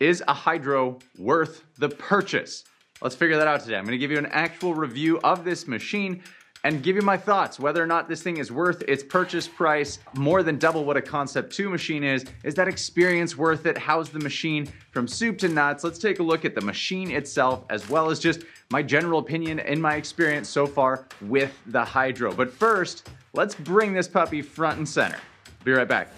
Is a Hydrow worth the purchase? Let's figure that out today. I'm gonna give you an actual review of this machine and give you my thoughts, whether or not this thing is worth its purchase price, more than double what a Concept2 machine is that experience worth it? How's the machine from soup to nuts? Let's take a look at the machine itself, as well as just my general opinion and my experience so far with the Hydrow. But first, let's bring this puppy front and center. Be right back.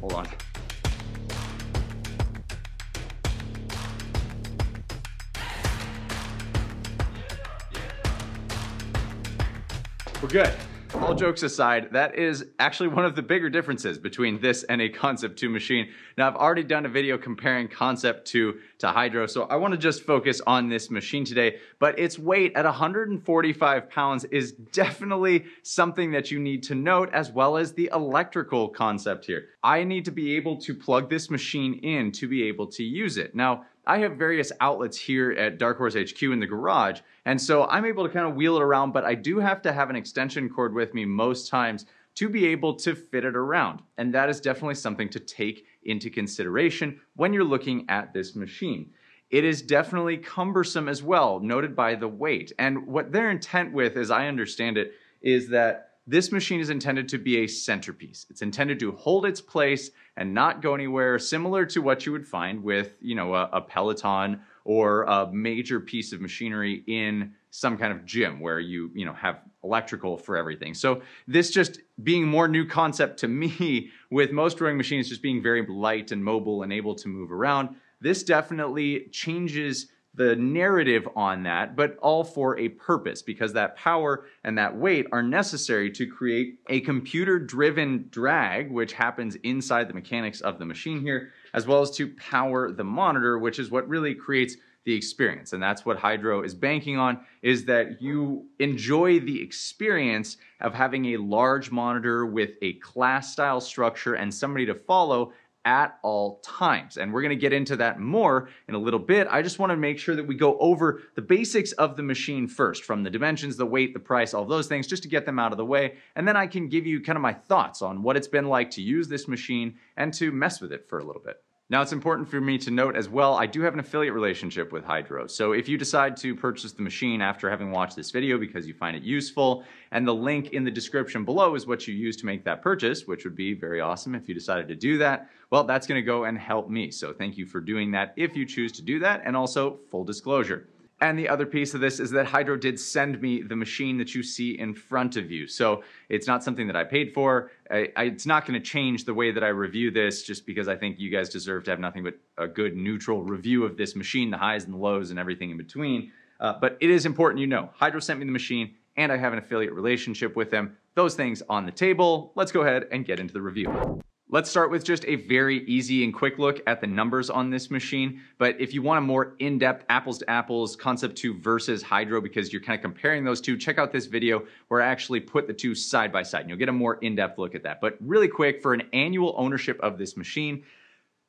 Hold on. We're good. All jokes aside, that is actually one of the bigger differences between this and a Concept2 machine. Now, I've already done a video comparing Concept2 to Hydrow, so I wanna just focus on this machine today, but its weight at 145 pounds is definitely something that you need to note, as well as the electrical concept here. I need to be able to plug this machine in to be able to use it. Now, I have various outlets here at Dark Horse HQ in the garage, and so I'm able to kind of wheel it around, but I do have to have an extension cord with me most times to be able to fit it around. And that is definitely something to take into consideration when you're looking at this machine. It is definitely cumbersome as well, noted by the weight. And what their intent with, as I understand it, is that this machine is intended to be a centerpiece. It's intended to hold its place and not go anywhere, similar to what you would find with, you know, a Peloton or a major piece of machinery in some kind of gym where you know, have electrical for everything. So this just being more new concept to me, with most rowing machines just being very light and mobile and able to move around, this definitely changes the narrative on that, but all for a purpose, because that power and that weight are necessary to create a computer-driven drag, which happens inside the mechanics of the machine here, as well as to power the monitor, which is what really creates the experience. And that's what Hydrow is banking on, is that you enjoy the experience of having a large monitor with a class-style structure and somebody to follow at all times. And we're gonna get into that more in a little bit. I just wanna make sure that we go over the basics of the machine first, from the dimensions, the weight, the price, all those things, just to get them out of the way. And then I can give you kind of my thoughts on what it's been like to use this machine and to mess with it for a little bit. Now, it's important for me to note as well, I do have an affiliate relationship with Hydrow. So if you decide to purchase the machine after having watched this video because you find it useful, and the link in the description below is what you use to make that purchase, which would be very awesome if you decided to do that, well, that's gonna go and help me. So thank you for doing that if you choose to do that, and also full disclosure. And the other piece of this is that Hydrow did send me the machine that you see in front of you. So it's not something that I paid for. It's not gonna change the way that I review this, just because I think you guys deserve to have nothing but a good neutral review of this machine, the highs and the lows and everything in between. But it is important you know, Hydrow sent me the machine and I have an affiliate relationship with them. Those things on the table. Let's go ahead and get into the review. Let's start with just a very easy and quick look at the numbers on this machine. But if you want a more in-depth, apples to apples, Concept2 versus Hydrow, because you're kind of comparing those two, check out this video where I actually put the two side by side and you'll get a more in-depth look at that. But really quick, for an annual ownership of this machine,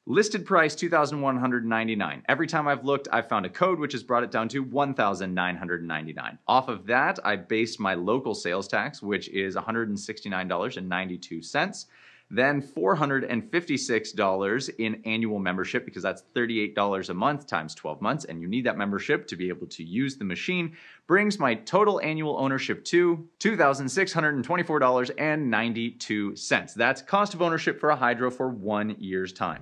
listed price $2,199. Every time I've looked, I've found a code which has brought it down to $1,999. Off of that, I based my local sales tax, which is $169.92. Then $456 in annual membership, because that's $38 a month times 12 months, and you need that membership to be able to use the machine, brings my total annual ownership to $2,624.92. That's cost of ownership for a Hydrow for 1 year's time.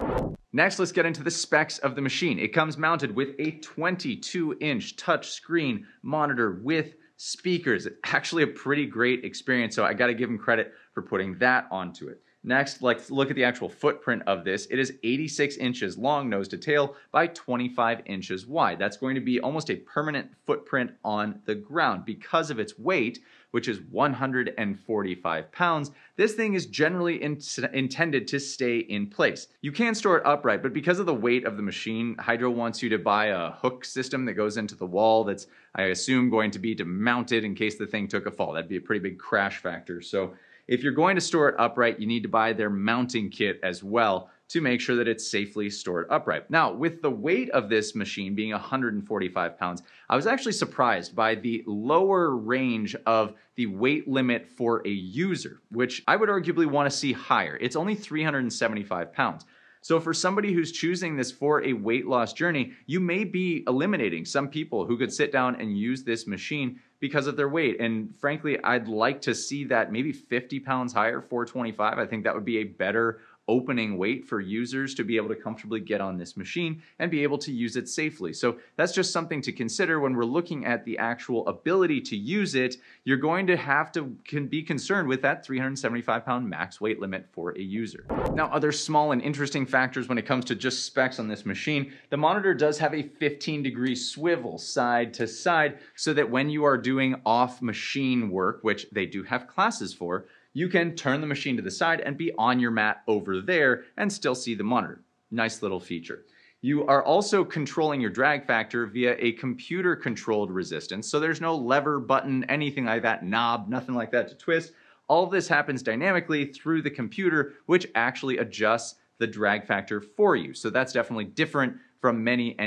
Next, let's get into the specs of the machine. It comes mounted with a 22-inch touchscreen monitor with speakers. Actually a pretty great experience, so I gotta give them credit for putting that onto it. Next, let's look at the actual footprint of this. It is 86 inches long, nose to tail, by 25 inches wide. That's going to be almost a permanent footprint on the ground. Because of its weight, which is 145 pounds, this thing is generally intended to stay in place. You can store it upright, but because of the weight of the machine, Hydrow wants you to buy a hook system that goes into the wall that's, I assume, going to be demounted in case the thing took a fall. That'd be a pretty big crash factor. So if you're going to store it upright, you need to buy their mounting kit as well to make sure that it's safely stored upright. Now, with the weight of this machine being 145 pounds, I was actually surprised by the lower range of the weight limit for a user, which I would arguably want to see higher. It's only 375 pounds. So for somebody who's choosing this for a weight loss journey, you may be eliminating some people who could sit down and use this machine because of their weight. And frankly, I'd like to see that maybe 50 pounds higher, 425. I think that would be a better opening weight for users to be able to comfortably get on this machine and be able to use it safely. So that's just something to consider when we're looking at the actual ability to use it. You're going to have to be concerned with that 375 pound max weight limit for a user. Now, other small and interesting factors when it comes to just specs on this machine, the monitor does have a 15-degree swivel side to side so that when you are doing off machine work, which they do have classes for, you can turn the machine to the side and be on your mat over there and still see the monitor. Nice little feature. You are also controlling your drag factor via a computer controlled resistance. So there's no lever, button, anything like that, knob, nothing like that to twist. All of this happens dynamically through the computer, which actually adjusts the drag factor for you. So that's definitely different from many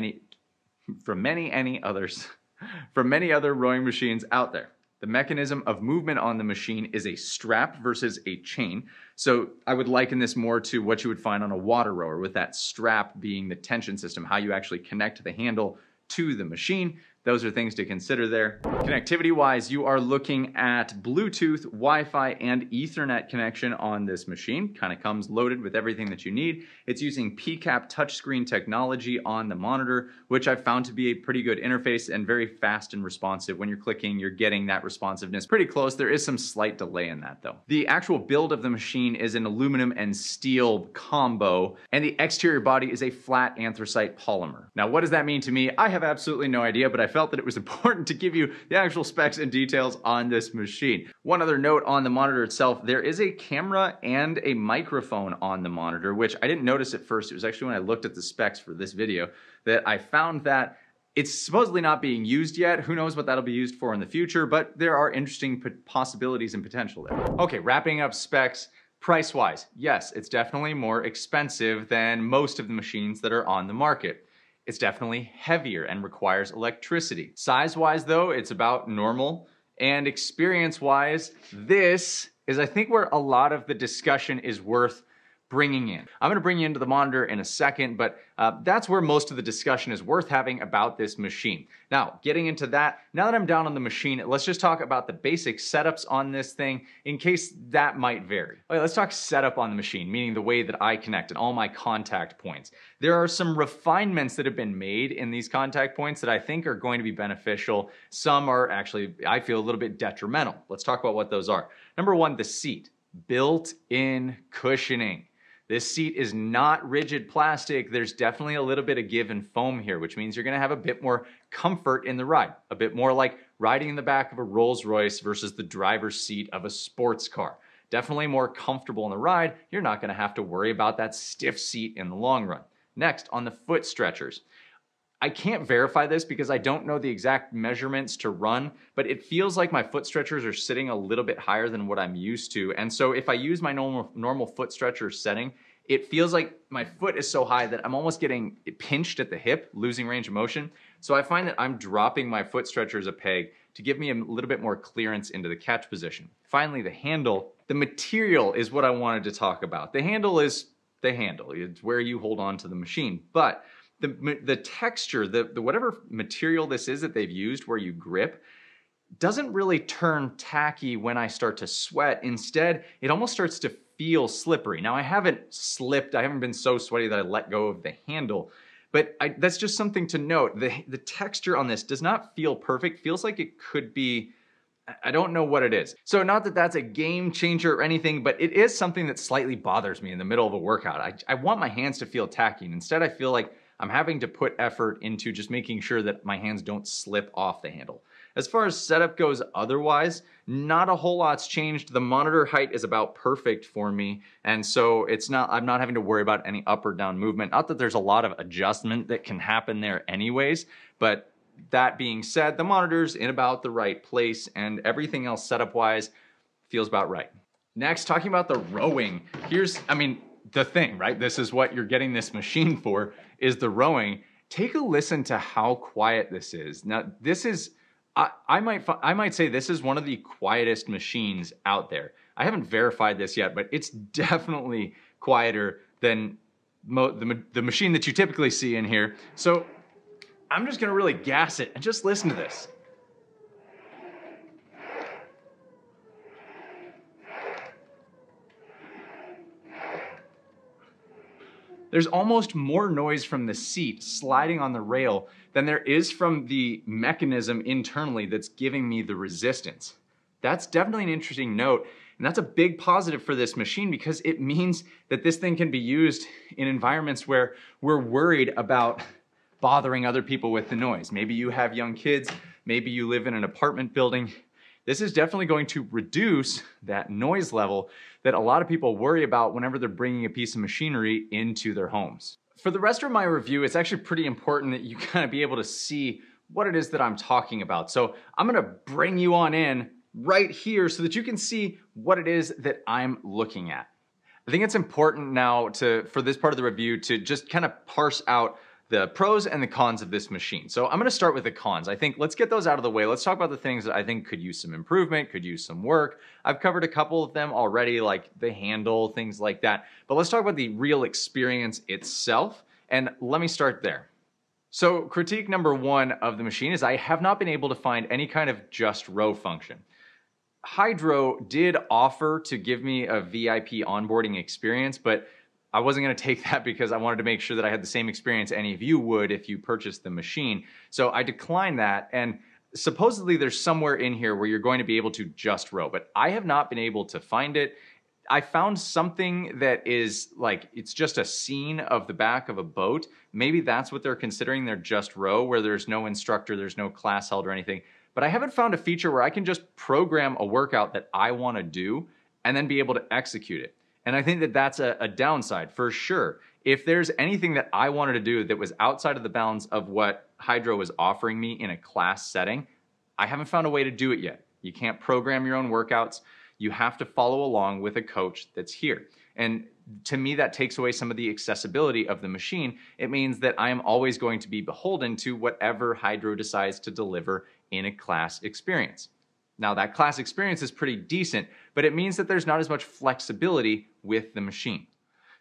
other rowing machines out there. The mechanism of movement on the machine is a strap versus a chain. So I would liken this more to what you would find on a water rower, with that strap being the tension system, how you actually connect the handle to the machine. Those are things to consider there. Connectivity-wise, you are looking at Bluetooth, Wi-Fi, and Ethernet connection on this machine. Kind of comes loaded with everything that you need. It's using PCAP touchscreen technology on the monitor, which I've found to be a pretty good interface and very fast and responsive. When you're clicking, you're getting that responsiveness pretty close. There is some slight delay in that though. The actual build of the machine is an aluminum and steel combo, and the exterior body is a flat anthracite polymer. Now, what does that mean to me? I have absolutely no idea, but I felt that it was important to give you the actual specs and details on this machine. One other note on the monitor itself, there is a camera and a microphone on the monitor, which I didn't notice at first. It was actually when I looked at the specs for this video that I found that it's supposedly not being used yet. Who knows what that'll be used for in the future, but there are interesting possibilities and potential there. Okay, wrapping up specs. Price-wise, yes, it's definitely more expensive than most of the machines that are on the market. It's definitely heavier and requires electricity. Size-wise though, it's about normal. And experience-wise, this is, I think, where a lot of the discussion is worth bringing in. I'm gonna bring you into the monitor in a second, but that's where most of the discussion is worth having about this machine. Now, getting into that, now that I'm down on the machine, let's just talk about the basic setups on this thing in case that might vary. Okay, let's talk setup on the machine, meaning the way that I connect and all my contact points. There are some refinements that have been made in these contact points that I think are going to be beneficial. Some are actually, I feel, a little bit detrimental. Let's talk about what those are. Number one, the seat. Built-in cushioning. This seat is not rigid plastic. There's definitely a little bit of give and foam here, which means you're gonna have a bit more comfort in the ride, a bit more like riding in the back of a Rolls-Royce versus the driver's seat of a sports car. Definitely more comfortable in the ride. You're not gonna have to worry about that stiff seat in the long run. Next, on the foot stretchers. I can't verify this because I don't know the exact measurements to run, but it feels like my foot stretchers are sitting a little bit higher than what I'm used to. And so if I use my normal foot stretcher setting, it feels like my foot is so high that I'm almost getting pinched at the hip, losing range of motion. So I find that I'm dropping my foot stretchers a peg to give me a little bit more clearance into the catch position. Finally, the handle. The material is what I wanted to talk about. The handle is the handle. It's where you hold on to the machine. But the texture, the whatever material this is that they've used where you grip, doesn't really turn tacky when I start to sweat. Instead, it almost starts to feel slippery. Now, I haven't slipped. I haven't been so sweaty that I let go of the handle, but that's just something to note. The texture on this does not feel perfect. Feels like it could be, I don't know what it is. So not that that's a game changer or anything, but it is something that slightly bothers me in the middle of a workout. I want my hands to feel tacky, and instead I feel like I'm having to put effort into just making sure that my hands don't slip off the handle. As far as setup goes otherwise, not a whole lot's changed. The monitor height is about perfect for me, and so it's not, I'm not having to worry about any up or down movement. Not that there's a lot of adjustment that can happen there anyways, but that being said, the monitor's in about the right place, and everything else setup-wise feels about right. Next, talking about the rowing. Here's, I mean, the thing, right? This is what you're getting this machine for, is the rowing. Take a listen to how quiet this is. Now, this is, I might say this is one of the quietest machines out there. I haven't verified this yet, but it's definitely quieter than the machine that you typically see in here. So I'm just gonna really gas it and just listen to this. There's almost more noise from the seat sliding on the rail than there is from the mechanism internally that's giving me the resistance. That's definitely an interesting note, and that's a big positive for this machine because it means that this thing can be used in environments where we're worried about bothering other people with the noise. Maybe you have young kids, maybe you live in an apartment building. This is definitely going to reduce that noise level that a lot of people worry about whenever they're bringing a piece of machinery into their homes. For the rest of my review, it's actually pretty important that you kind of be able to see what it is that I'm talking about. So I'm gonna bring you on in right here so that you can see what it is that I'm looking at. I think it's important now for this part of the review to just kind of parse out the pros and the cons of this machine. So I'm gonna start with the cons. I think let's get those out of the way. Let's talk about the things that I think could use some improvement, could use some work. I've covered a couple of them already, like the handle, things like that. But let's talk about the real experience itself. And let me start there. So critique number one of the machine is I have not been able to find any kind of just row function. Hydrow did offer to give me a VIP onboarding experience, but I wasn't gonna take that because I wanted to make sure that I had the same experience any of you would if you purchased the machine. So I declined that, and supposedly there's somewhere in here where you're going to be able to just row, but I have not been able to find it. I found something that is like, it's just a scene of the back of a boat. Maybe that's what they're considering their just row, where there's no instructor, there's no class held or anything. But I haven't found a feature where I can just program a workout that I wanna do and then be able to execute it. And I think that that's a downside for sure. If there's anything that I wanted to do that was outside of the bounds of what Hydrow was offering me in a class setting, I haven't found a way to do it yet. You can't program your own workouts. You have to follow along with a coach that's here. And to me, that takes away some of the accessibility of the machine. It means that I am always going to be beholden to whatever Hydrow decides to deliver in a class experience. Now that class experience is pretty decent, but it means that there's not as much flexibility with the machine.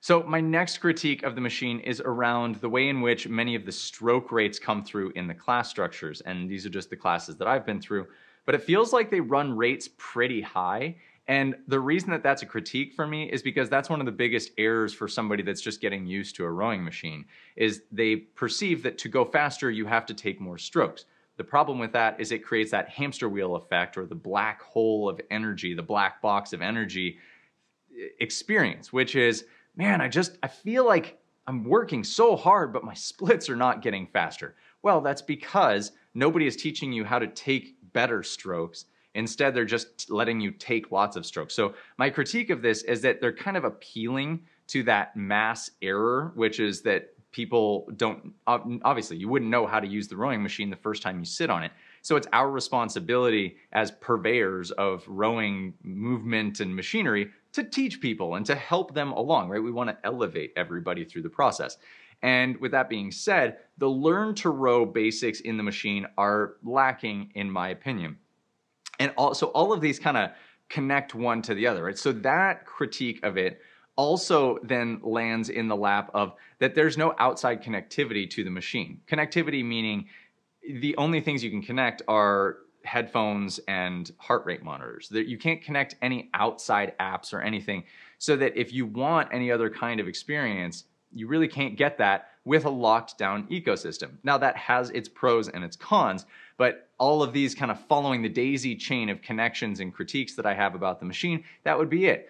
So my next critique of the machine is around the way in which many of the stroke rates come through in the class structures. And these are just the classes that I've been through, but it feels like they run rates pretty high. And the reason that that's a critique for me is because that's one of the biggest errors for somebody that's just getting used to a rowing machine, is they perceive that to go faster, you have to take more strokes. The problem with that is it creates that hamster wheel effect, or the black hole of energy, the black box of energy experience, which is, man, I feel like I'm working so hard, but my splits are not getting faster. Well, that's because nobody is teaching you how to take better strokes. Instead, they're just letting you take lots of strokes. So my critique of this is that they're kind of appealing to that mass error, which is that people don't, obviously you wouldn't know how to use the rowing machine the first time you sit on it. So it's our responsibility as purveyors of rowing movement and machinery to teach people and to help them along, right? We want to elevate everybody through the process. And with that being said, the learn to row basics in the machine are lacking, in my opinion. And also all of these kind of connect one to the other, right? So that critique of it also then lands in the lap of that there's no outside connectivity to the machine. Connectivity meaning the only things you can connect are headphones and heart rate monitors. You can't connect any outside apps or anything, so that if you want any other kind of experience, you really can't get that with a locked down ecosystem. Now that has its pros and its cons, but all of these kind of following the daisy chain of connections and critiques that I have about the machine, that would be it.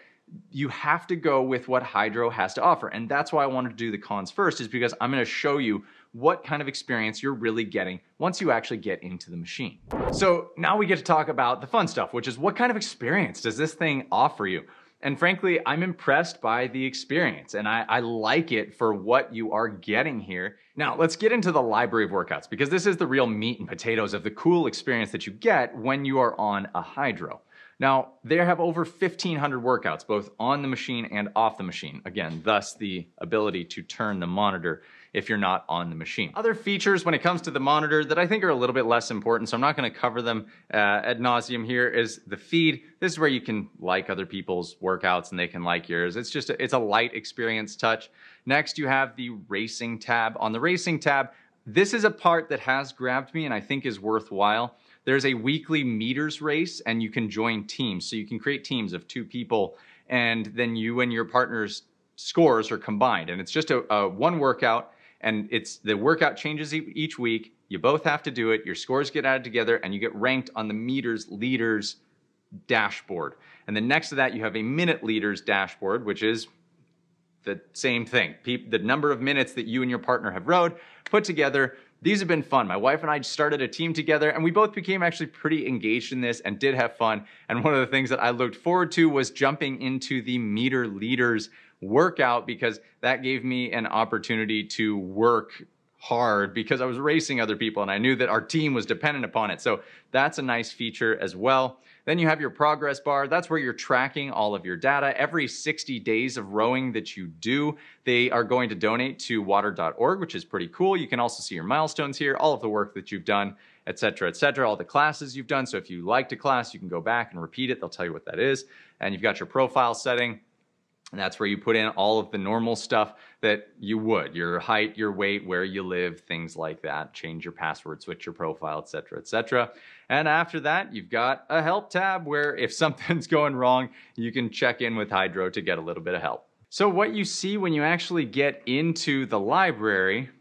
You have to go with what Hydrow has to offer. And that's why I wanted to do the cons first, is because I'm gonna show you what kind of experience you're really getting once you actually get into the machine. So now we get to talk about the fun stuff, which is what kind of experience does this thing offer you? And frankly, I'm impressed by the experience, and I like it for what you are getting here. Now let's get into the library of workouts, because this is the real meat and potatoes of the cool experience that you get when you are on a Hydrow. Now, they have over 1,500 workouts, both on the machine and off the machine. Again, thus the ability to turn the monitor if you're not on the machine. Other features when it comes to the monitor that I think are a little bit less important, so I'm not gonna cover them ad nauseum here, is the feed. This is where you can like other people's workouts and they can like yours. It's just, it's a light experience touch. Next, you have the racing tab. On the racing tab, this is a part that has grabbed me and I think is worthwhile. There's a weekly meters race and you can join teams. So you can create teams of 2 people and then you and your partner's scores are combined. And it's just a one workout. And it's the workout changes each week. You both have to do it. Your scores get added together and you get ranked on the meters leaders dashboard. And then next to that, you have a minute leaders dashboard, which is the same thing. The number of minutes that you and your partner have rode put together. These have been fun. My wife and I started a team together and we both became actually pretty engaged in this and did have fun. And one of the things that I looked forward to was jumping into the meter leaders workout because that gave me an opportunity to work hard because I was racing other people and I knew that our team was dependent upon it. So that's a nice feature as well. Then you have your progress bar. That's where you're tracking all of your data. Every 60 days of rowing that you do, they are going to donate to water.org, which is pretty cool. You can also see your milestones here, all of the work that you've done, et cetera, all the classes you've done. So if you liked a class, you can go back and repeat it. They'll tell you what that is. And you've got your profile setting. And that's where you put in all of the normal stuff that you would, your height, your weight, where you live, things like that, change your password, switch your profile, et cetera, et cetera. And after that, you've got a help tab where if something's going wrong, you can check in with Hydrow to get a little bit of help. So what you see when you actually get into the library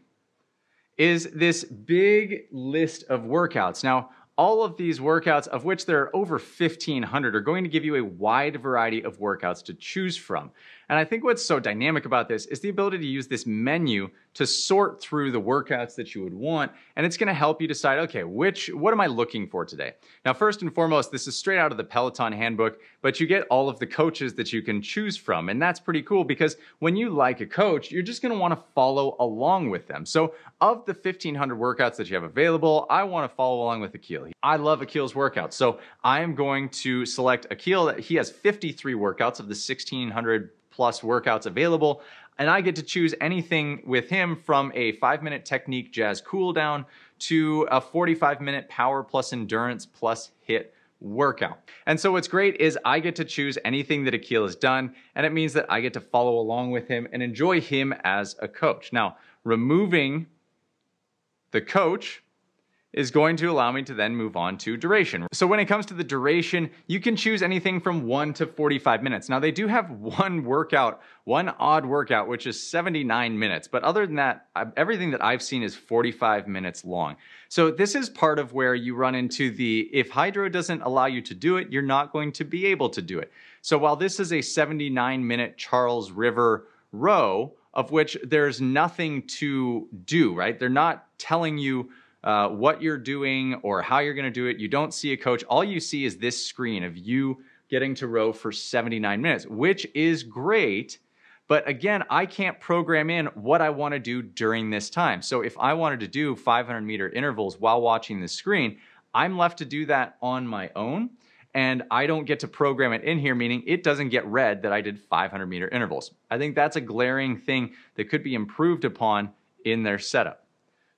is this big list of workouts. Now, all of these workouts, of which there are over 1,500, are going to give you a wide variety of workouts to choose from. And I think what's so dynamic about this is the ability to use this menu to sort through the workouts that you would want. And it's gonna help you decide, okay, what am I looking for today? Now, first and foremost, this is straight out of the Peloton handbook, but you get all of the coaches that you can choose from. And that's pretty cool because when you like a coach, you're just gonna wanna follow along with them. So of the 1,500 workouts that you have available, I wanna follow along with Akil. I love Akil's workouts, so I am going to select Akil. He has 53 workouts of the 1,600 plus workouts available, and I get to choose anything with him from a 5-minute technique jazz cooldown to a 45-minute power plus endurance plus HIIT workout. And so what's great is I get to choose anything that Akil has done, and it means that I get to follow along with him and enjoy him as a coach. Now, removing the coach is going to allow me to then move on to duration. So when it comes to the duration, you can choose anything from 1 to 45 minutes. Now they do have one odd workout, which is 79 minutes. But other than that, everything that I've seen is 45 minutes long. So this is part of where you run into the, if Hydrow doesn't allow you to do it, you're not going to be able to do it. So while this is a 79-minute Charles River row, of which there's nothing to do, right? They're not telling you what you're doing or how you're gonna do it. You don't see a coach. All you see is this screen of you getting to row for 79 minutes, which is great. But again, I can't program in what I wanna do during this time. So if I wanted to do 500-meter intervals while watching the screen, I'm left to do that on my own. And I don't get to program it in here, meaning it doesn't get read that I did 500-meter intervals. I think that's a glaring thing that could be improved upon in their setup.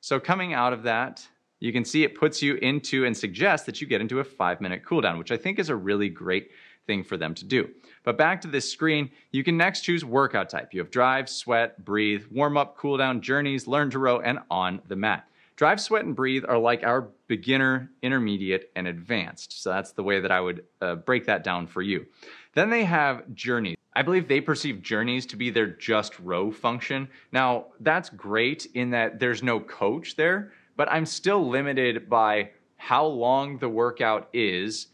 So coming out of that, you can see it puts you into and suggests that you get into a 5-minute cooldown, which I think is a really great thing for them to do. But back to this screen, you can next choose workout type. You have drive, sweat, breathe, warm up, cool down, journeys, learn to row, and on the mat. Drive, sweat, and breathe are like our beginner, intermediate, and advanced. So that's the way that I would break that down for you. Then they have journeys. I believe they perceive journeys to be their just row function. Now, that's great in that there's no coach there, but I'm still limited by how long the workout is,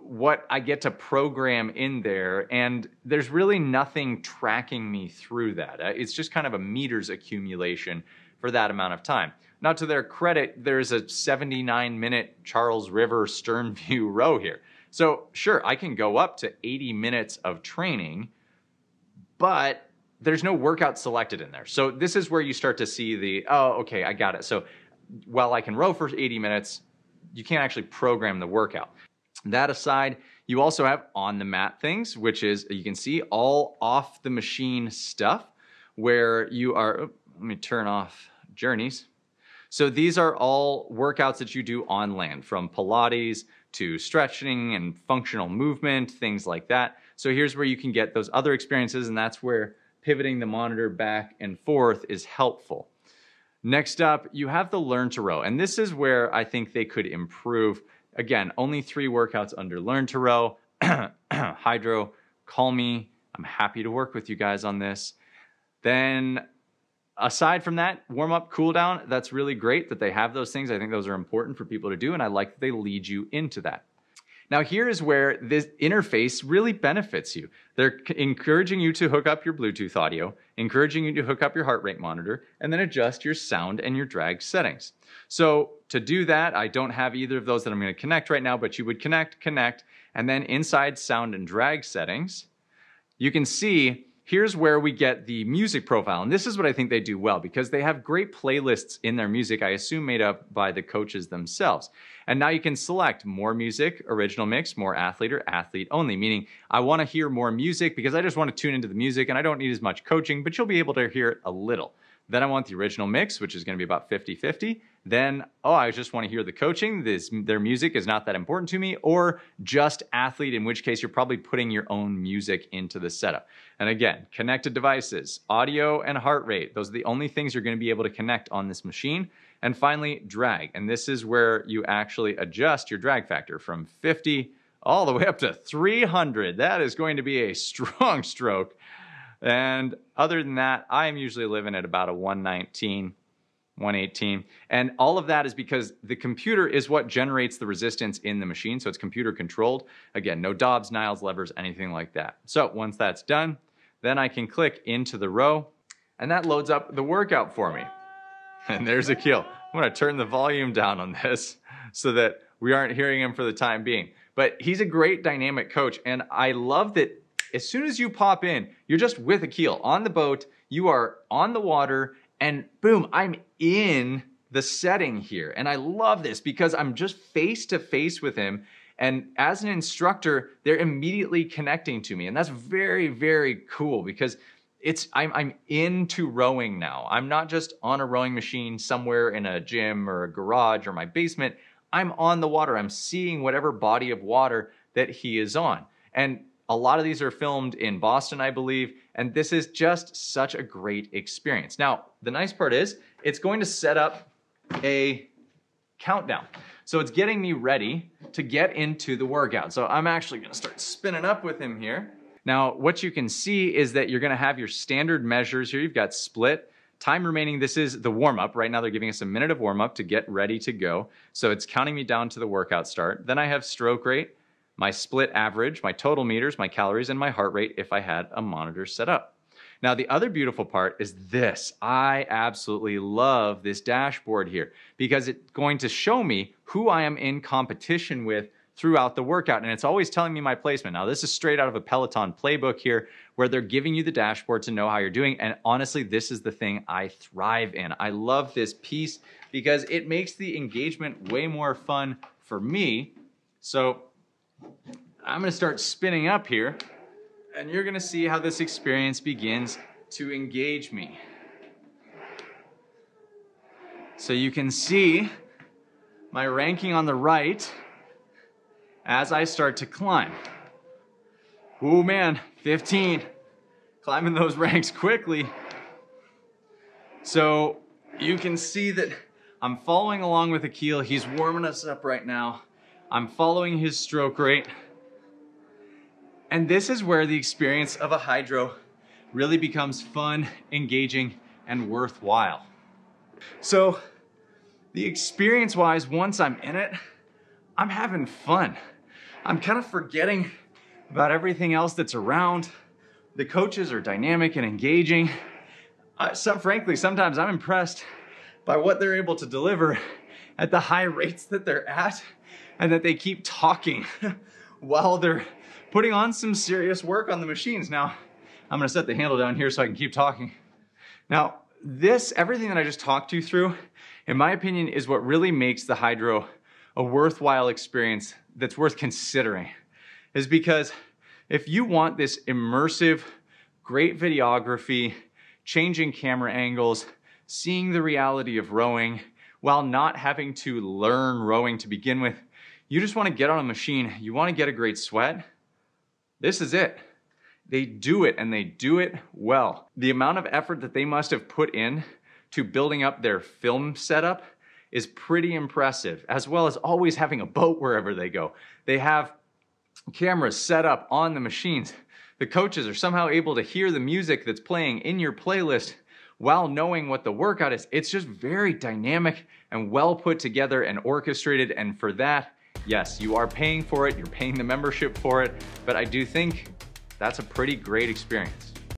what I get to program in there, and there's really nothing tracking me through that. It's just kind of a meters accumulation for that amount of time. Now, to their credit, there's a 79-minute Charles River stern view row here. So sure, I can go up to 80 minutes of training, but there's no workout selected in there. So this is where you start to see the, oh, okay, I got it. So while I can row for 80 minutes, you can't actually program the workout. That aside, You also have on the mat things, which is, you can see all off the machine stuff where you are, let me turn off journeys. So these are all workouts that you do on land, from Pilates to stretching and functional movement, things like that. So here's where you can get those other experiences, and that's where pivoting the monitor back and forth is helpful. Next up, you have the Learn to Row, and this is where I think they could improve. Again, only 3 workouts under Learn to Row. Hydrow, call me. I'm happy to work with you guys on this. Then aside from that, warm up, cool down, that's really great that they have those things. I think those are important for people to do, and I like that they lead you into that. Now here is where this interface really benefits you. They're encouraging you to hook up your Bluetooth audio, encouraging you to hook up your heart rate monitor, and then adjust your sound and your drag settings. So to do that, I don't have either of those that I'm going to connect right now, but you would connect, and then inside sound and drag settings, you can see here's where we get the music profile. And this is what I think they do well, because they have great playlists in their music, I assume made up by the coaches themselves. And now you can select more music, original mix, more athlete, or athlete only, meaning I want to hear more music because I just want to tune into the music and I don't need as much coaching, but you'll be able to hear it a little. Then I want the original mix, which is going to be about 50-50. Then, oh, I just want to hear the coaching. Their music is not that important to me, or just athlete, in which case you're probably putting your own music into the setup. And again, connected devices, audio and heart rate. Those are the only things you're going to be able to connect on this machine. And finally, drag. And this is where you actually adjust your drag factor from 50 all the way up to 300. That is going to be a strong stroke. And other than that, I'm usually living at about a 119, 118. And all of that is because the computer is what generates the resistance in the machine. So it's computer controlled. Again, no knobs, dials, levers, anything like that. So once that's done, then I can click into the row and that loads up the workout for me. And there's Akil. I'm gonna turn the volume down on this so that we aren't hearing him for the time being. But he's a great dynamic coach, and I love that as soon as you pop in, you're just with Akil on the boat, you are on the water, and boom, I'm in the setting here. And I love this because I'm just face to face with him. And as an instructor, they're immediately connecting to me. And that's very, very cool because it's I'm into rowing now. I'm not just on a rowing machine somewhere in a gym or a garage or my basement. I'm on the water. I'm seeing whatever body of water that he is on. And a lot of these are filmed in Boston, I believe, and this is just such a great experience. Now, the nice part is it's going to set up a countdown. So it's getting me ready to get into the workout. So I'm actually gonna start spinning up with him here. Now, what you can see is that you're gonna have your standard measures here. You've got split, time remaining. This is the warm-up. Right now they're giving us a minute of warm-up to get ready to go. So it's counting me down to the workout start. Then I have stroke rate, my split average, my total meters, my calories, and my heart rate if I had a monitor set up. Now, the other beautiful part is this. I absolutely love this dashboard here because it's going to show me who I am in competition with throughout the workout, and it's always telling me my placement. Now, this is straight out of a Peloton playbook here where they're giving you the dashboard to know how you're doing, and honestly, this is the thing I thrive in. I love this piece because it makes the engagement way more fun for me. So I'm gonna start spinning up here, and you're gonna see how this experience begins to engage me. So you can see my ranking on the right as I start to climb. Oh man, 15, climbing those ranks quickly. So you can see that I'm following along with Akil. He's warming us up right now. I'm following his stroke rate. And this is where the experience of a Hydrow really becomes fun, engaging, and worthwhile. So the experience-wise, once I'm in it, I'm having fun. I'm kind of forgetting about everything else that's around. The coaches are dynamic and engaging. Frankly, sometimes I'm impressed by what they're able to deliver at the high rates that they're at, and that they keep talking while they're putting on some serious work on the machines. Now, I'm gonna set the handle down here so I can keep talking. Now, this, everything that I just talked you through, in my opinion, is what really makes the Hydrow a worthwhile experience that's worth considering. is because if you want this immersive, great videography, changing camera angles, seeing the reality of rowing while not having to learn rowing to begin with, you just want to get on a machine, you want to get a great sweat, this is it. They do it, and they do it well. The amount of effort that they must have put in to building up their film setup is pretty impressive, as well as always having a boat wherever they go. They have cameras set up on the machines. The coaches are somehow able to hear the music that's playing in your playlist while knowing what the workout is. It's just very dynamic and well put together and orchestrated, and for that, yes, you are paying for it, you're paying the membership for it, but I do think that's a pretty great experience.